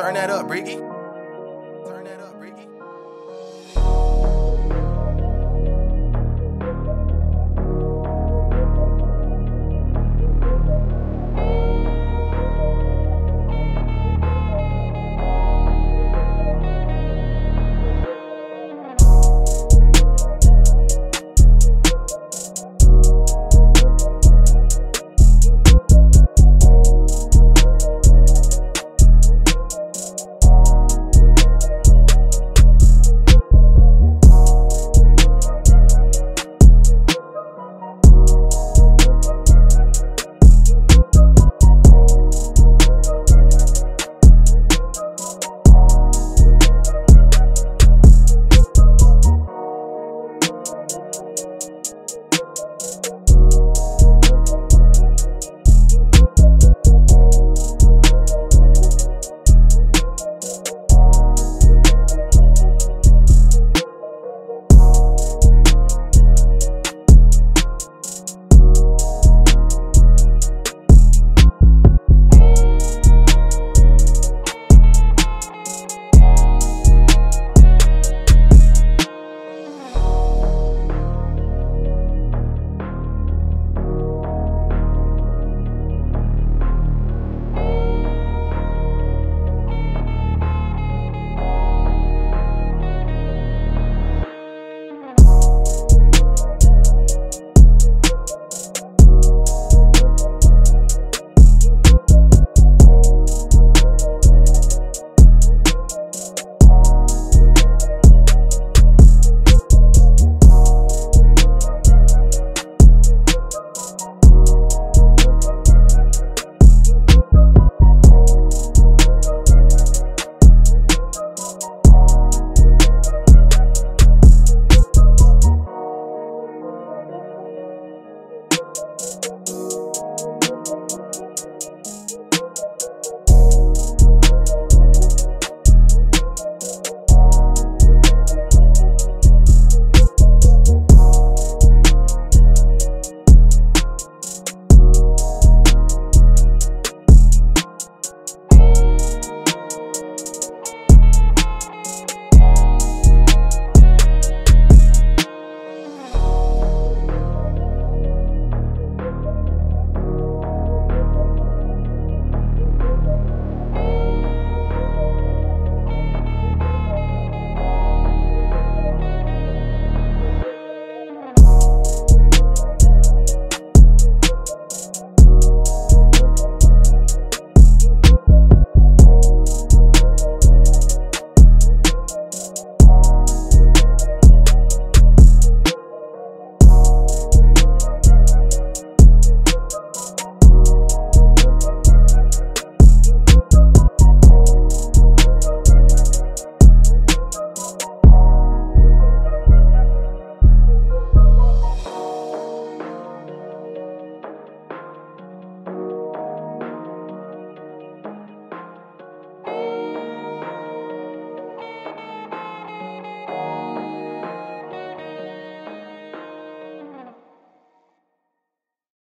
Turn that up, Brigi.